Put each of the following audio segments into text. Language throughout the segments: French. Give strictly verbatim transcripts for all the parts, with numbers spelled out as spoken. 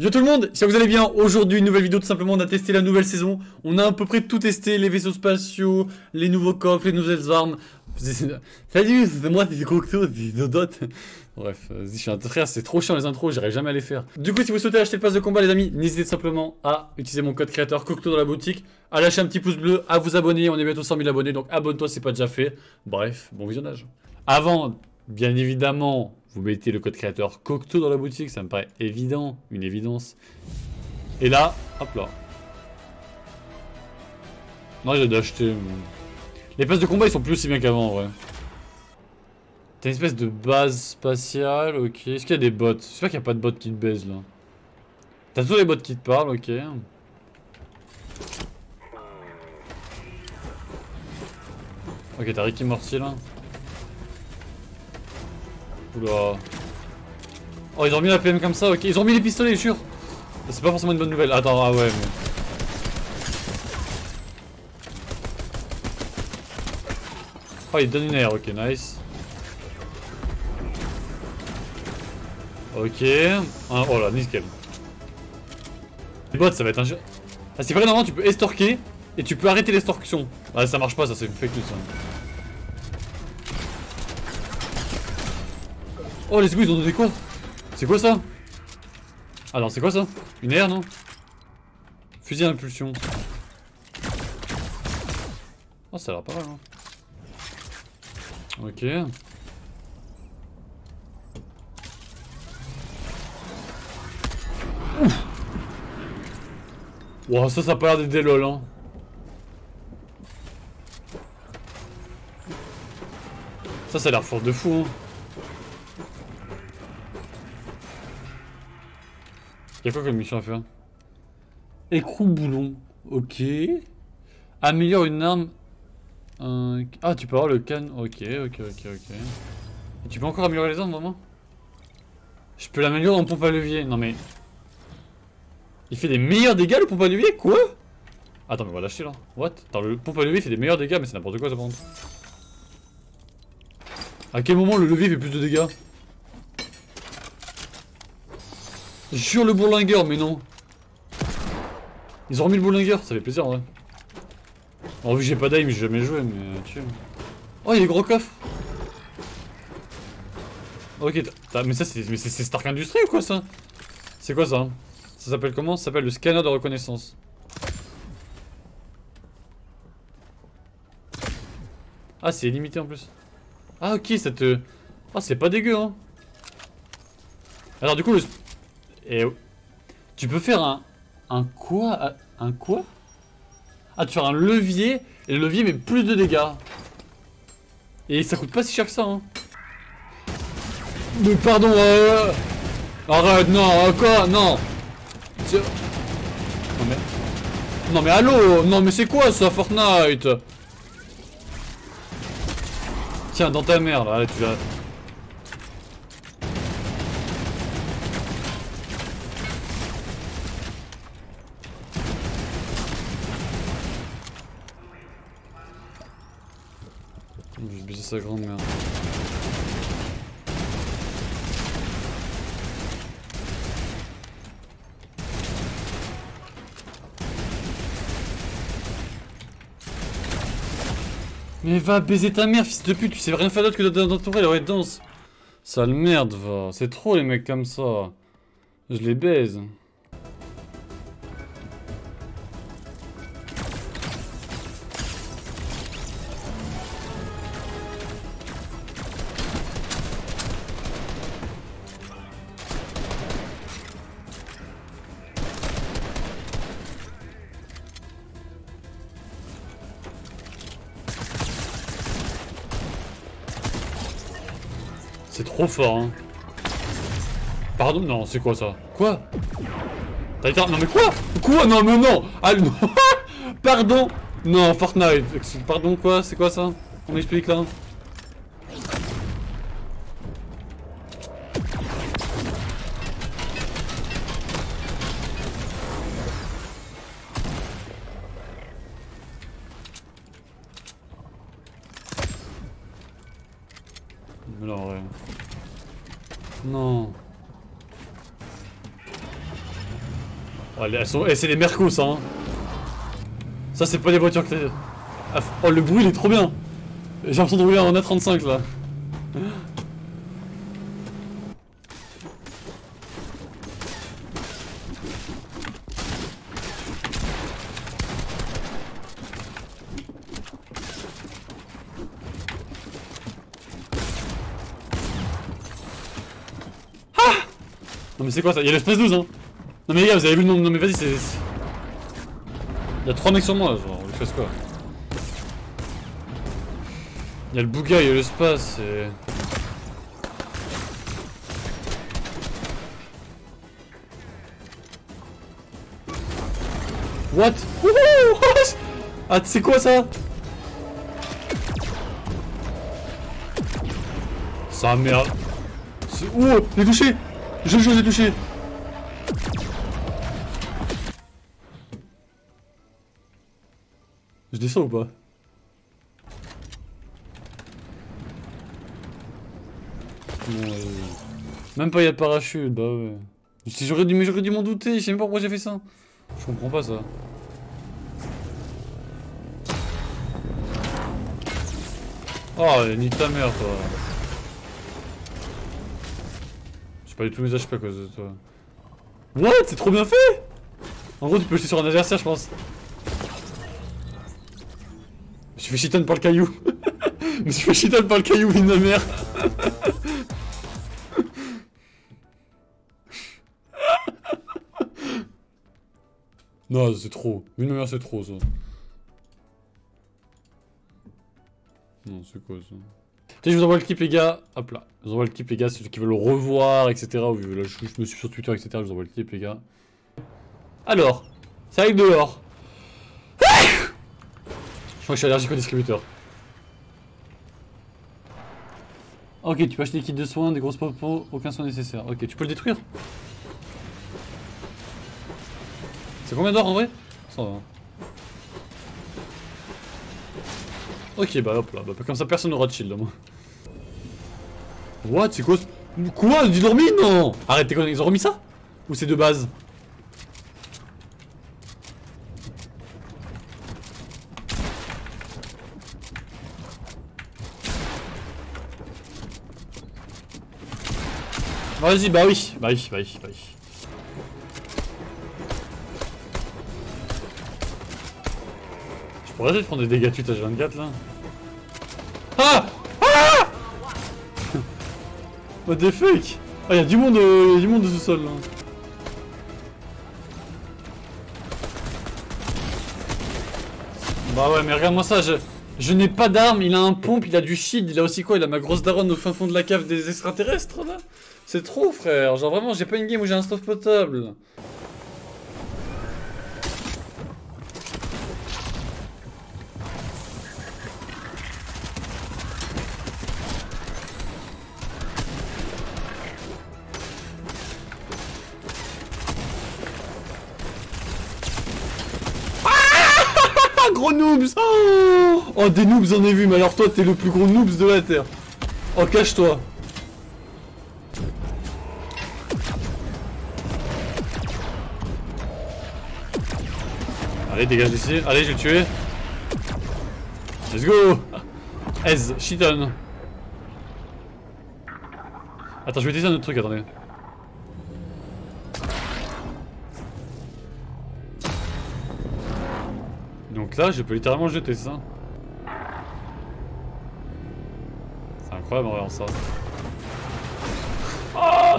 Yo tout le monde, si vous allez bien, aujourd'hui une nouvelle vidéo, tout simplement on a testé la nouvelle saison. On a à peu près tout testé, les vaisseaux spatiaux, les nouveaux coffres, les nouvelles armes. Salut, c'est moi, c'est Coqto, c'est Dodot. Bref, je suis un frère, c'est trop chiant les intros, j'arrive jamais à les faire. Du coup, si vous souhaitez acheter le pass de combat les amis, n'hésitez simplement à utiliser mon code créateur Coqto dans la boutique, à lâcher un petit pouce bleu, à vous abonner, on est bientôt cent mille abonnés, donc abonne-toi si c'est pas déjà fait. Bref, bon visionnage. Avant, bien évidemment... vous mettez le code créateur Coqto dans la boutique, ça me paraît évident, une évidence. Et là, hop là. Non, j'ai acheté. Les passes de combat, ils sont plus aussi bien qu'avant, en vrai. T'as une espèce de base spatiale, ok. Est-ce qu'il y a des bots? J'espère qu'il n'y a pas de bots qui te baisent, là. T'as toujours les bots qui te parlent, ok. Ok, t'as Ricky Morty, là. Oula. Oh, ils ont mis la P M comme ça, ok. Ils ont mis les pistolets, je jure. C'est pas forcément une bonne nouvelle. Attends, ah ouais, mais... oh, il donne une air, ok, nice. Ok. Ah, oh là, nickel. Les bots, ça va être un jeu. Ah, c'est vrai, normalement, tu peux estorquer et tu peux arrêter l'estorquetion. Ah, ça marche pas, ça, c'est fake news, ça. Oh, les goûts, ils ont donné quoi? C'est quoi ça? Ah non, c'est quoi ça? Une air, non? Fusil à impulsion. Oh, ça a l'air pas mal, hein. Ok. Ouf. Wow, ça, ça a pas l'air d'être des lol, hein. Ça, ça a l'air fort de fou, hein. Y'a quoi comme mission à faire? Écrou boulon. Ok. Améliore une arme. Un... ah, tu peux avoir le can. Ok, ok, ok, ok. Et tu peux encore améliorer les armes, vraiment? Je peux l'améliorer en pompe à levier. Non, mais. Il fait des meilleurs dégâts le pompe à levier? Quoi? Attends, mais on va lâcher là. What? Attends, le pompe à levier fait des meilleurs dégâts, mais c'est n'importe quoi ça, par contre. À quel moment le levier fait plus de dégâts? Jure le bourlingueur, mais non. Ils ont remis le bourlingueur, ça fait plaisir en vrai. En vu que j'ai pas d'aim, j'ai jamais joué, mais tu... oh, il y a les gros coffres. Ok, mais ça c'est Stark Industries ou quoi ça? C'est quoi ça? Ça s'appelle comment? Ça s'appelle le scanner de reconnaissance. Ah, c'est illimité en plus. Ah ok, ça te... ah, c'est pas dégueu, hein. Alors du coup le... et tu peux faire un... un quoi? Un quoi? Ah, tu fais un levier, et le levier met plus de dégâts. Et ça coûte pas si cher que ça, hein. Mais pardon, euh... arrête, non, quoi? Non. Non mais... non mais allô? Non mais c'est quoi ça, Fortnite? Tiens, dans ta mère, là, tu vas... j'ai baisé sa grande merde. Mais va baiser ta mère, fils de pute, tu sais rien faire d'autre que d'entourer la red dance. Sale merde, va. C'est trop les mecs comme ça. Je les baise. C'est trop fort, hein. Pardon, non, c'est quoi ça? Quoi? T'as été... non mais quoi? Quoi? Non mais non. Ah, non. Pardon. Non, Fortnite. Pardon quoi? C'est quoi ça? On m'explique là. Non, ouais. Non. Oh, elles sont... Eh, c'est les Mercos, hein. Ça, c'est pas les voitures que t'as... Oh, le bruit, il est trop bien. J'ai l'impression de rouler en A trente-cinq, là. Non mais c'est quoi ça? Il y a l'espace douze hein. Non mais les gars, vous avez vu le nombre? Non mais vas-y, c'est... Il y a trois mecs sur moi, genre, il se passe quoi? Il y a le Bouga, il y a l'espace et... What? Wouhou! Ah, c'est quoi ça? Sa merde... Oh, il est touché. Je le jeu, j'ai touché. Je descends ou pas? Bon, euh... même pas il y a de parachute, bah ouais. Si j'aurais dû, j'aurais dû m'en douter, je sais même pas pourquoi j'ai fait ça. Je comprends pas ça. Oh, nique ta mère toi. Pas du tout mes H P à cause de toi. What? C'est trop bien fait! En gros, tu peux jeter sur un adversaire, je pense. Je suis fait chitan par le caillou. Je suis fait chitan par le caillou, vine de merde. Non, c'est trop. Vine de merde, c'est trop ça. Non, c'est quoi ça? Je vous envoie le clip les gars, hop là, je vous envoie le clip les gars, ceux qui veulent le revoir, et cetera. Là, je, je me suis sur Twitter, et cetera. Je vous envoie le clip les gars. Alors, c'est avec de l'or. Ah, je crois que je suis allergique au distributeur. Ok, tu peux acheter des kits de soins, des grosses popos, aucun soin nécessaire. Ok, tu peux le détruire. C'est combien d'or en vrai? cent vingt. Ok, bah hop là, bah, comme ça personne n'aura de shield à moi. What? C'est quoi? Quoi? Du dormi? Non! Arrête, t'es con, ils ont remis ça? Ou c'est de base? Vas-y, bah oui, bah oui, bah oui, bah oui. On va essayer de prendre des dégâts de H vingt-quatre là. Ah! Ah! What the fuck? Ah, y'a du monde, euh, y'a du monde sous-sol là. Bah ouais, mais regarde-moi ça, je, je n'ai pas d'arme, il a un pompe, il a du shield, il a aussi quoi? Il a ma grosse daronne au fin fond de la cave des extraterrestres là. C'est trop frère, genre vraiment, j'ai pas une game où j'ai un stuff potable. Gros noobs, oh, oh des noobs j'en ai vu, mais alors toi t'es le plus gros noobs de la terre. Oh cache-toi. Allez dégage d'ici, allez je vais le tuer. Let's go. Ez, Shiton. Attends je vais tester un autre truc, attendez. Donc là, je peux littéralement jeter ça. C'est incroyable en voyant ça. Oh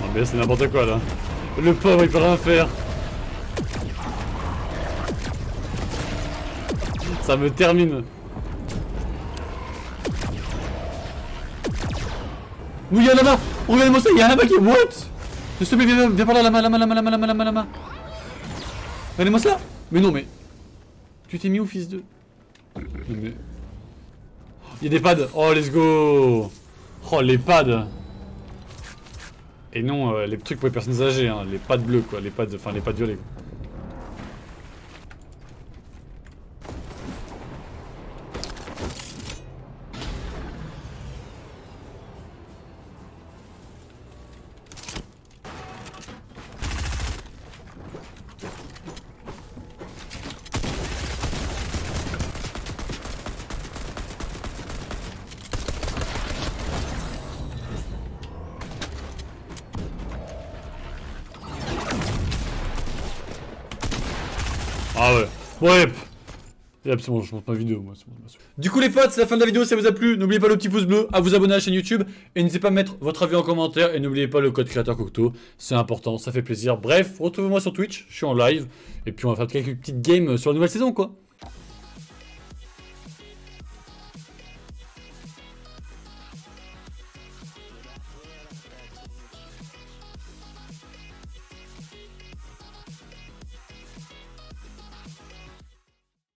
non mais c'est n'importe quoi là. Le pauvre il peut rien faire. Ça me termine. Oui, y'a un lama! Regardez-moi ça, y'a un lama qui est. What? S'il te plaît, viens, viens par là, lama, lama, lama, lama, lama, lama, lama. Regardez-moi ça! Mais non, mais. Tu t'es mis où, fils de. Mais. Y'a des pads! Oh, let's go! Oh, les pads! Et non, euh, les trucs pour les personnes âgées, hein, les pads bleus, quoi, les pads. Enfin, les pads violets, quoi. Ah ouais. Ouais. Et c'est bon, je monte ma vidéo, moi. Bon, du coup, les potes, c'est la fin de la vidéo. Si ça vous a plu, n'oubliez pas le petit pouce bleu, à vous abonner à la chaîne YouTube. Et n'hésitez pas à mettre votre avis en commentaire. Et n'oubliez pas le code créateur Coqto. C'est important, ça fait plaisir. Bref, retrouvez-moi sur Twitch. Je suis en live. Et puis, on va faire quelques petites games sur la nouvelle saison, quoi.